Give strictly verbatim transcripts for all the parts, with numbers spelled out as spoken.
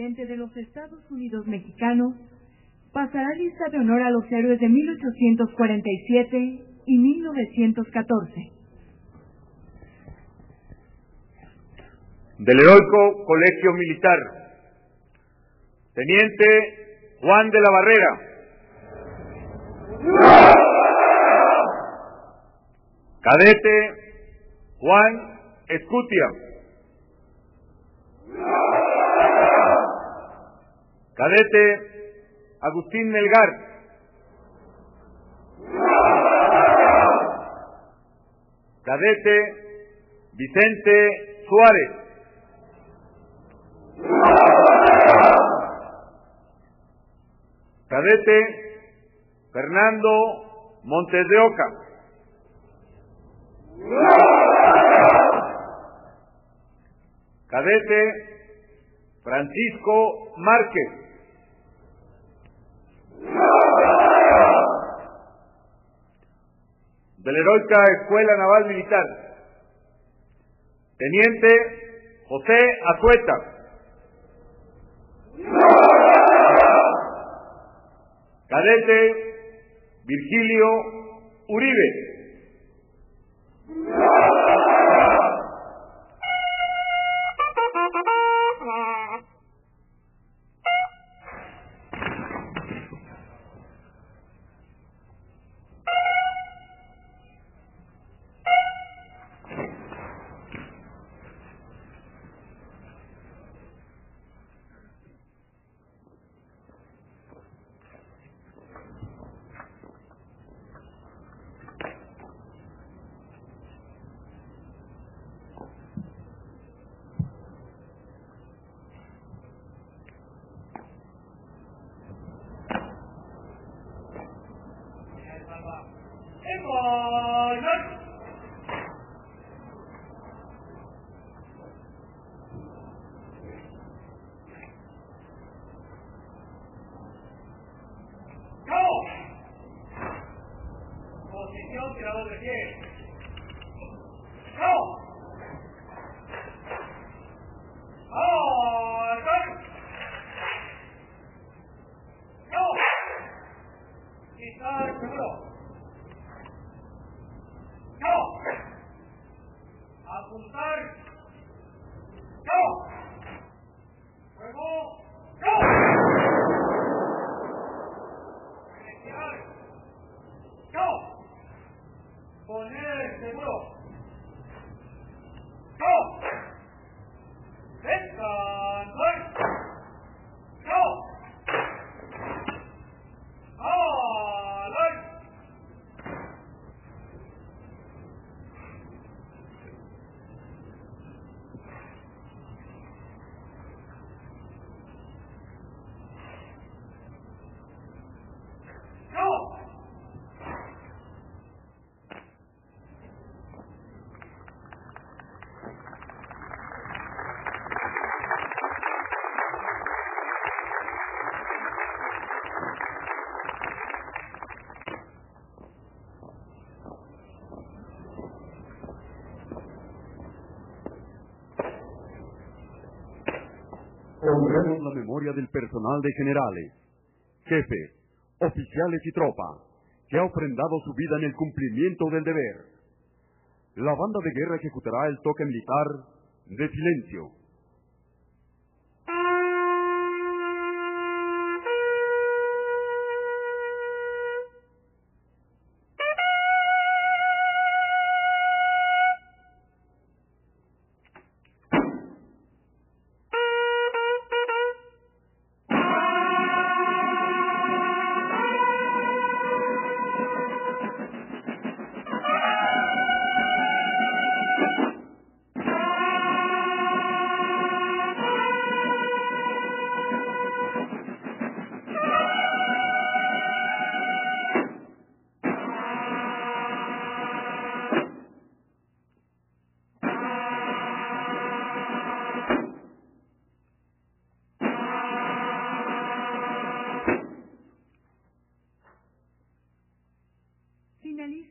De los Estados Unidos mexicanos pasará lista de honor a los héroes de mil ochocientos cuarenta y siete y mil novecientos catorce. Del Heroico Colegio Militar, Teniente Juan de la Barrera. Cadete Juan Escutia. Cadete Agustín Melgar. Cadete Vicente Suárez. Cadete Fernando Montes de Oca. Cadete Francisco Márquez. De la Heroica Escuela Naval Militar, Teniente José Azueta. Cadete Virgilio Uribe. Honremos la memoria del personal de generales, jefes, oficiales y tropa, que ha ofrendado su vida en el cumplimiento del deber. La banda de guerra ejecutará el toque militar de silencio.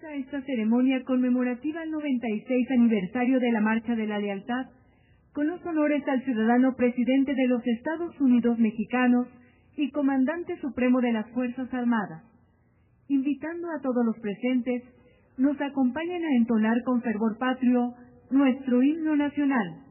realiza esta ceremonia conmemorativa al noventa y seis aniversario de la Marcha de la Lealtad, con los honores al ciudadano presidente de los Estados Unidos mexicanos y comandante supremo de las Fuerzas Armadas. Invitando a todos los presentes, nos acompañan a entonar con fervor patrio nuestro himno nacional.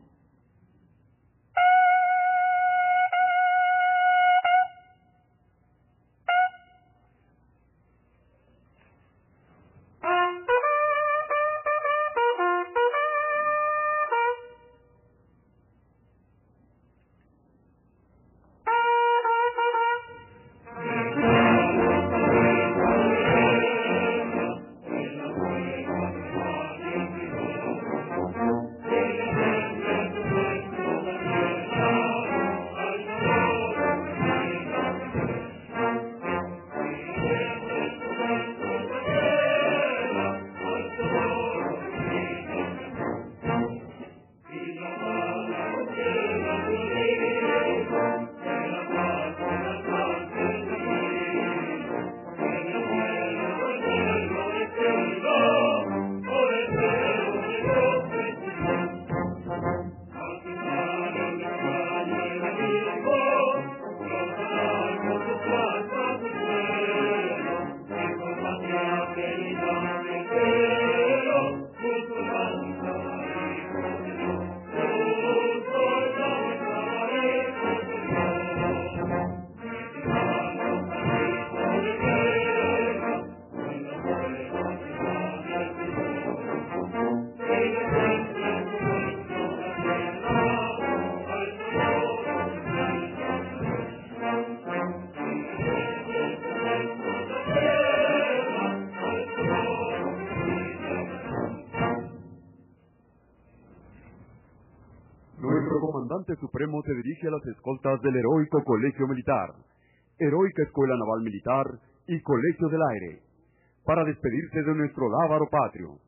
Supremo se dirige a las escoltas del Heroico Colegio Militar, Heroica Escuela Naval Militar y Colegio del Aire, para despedirse de nuestro lábaro patrio.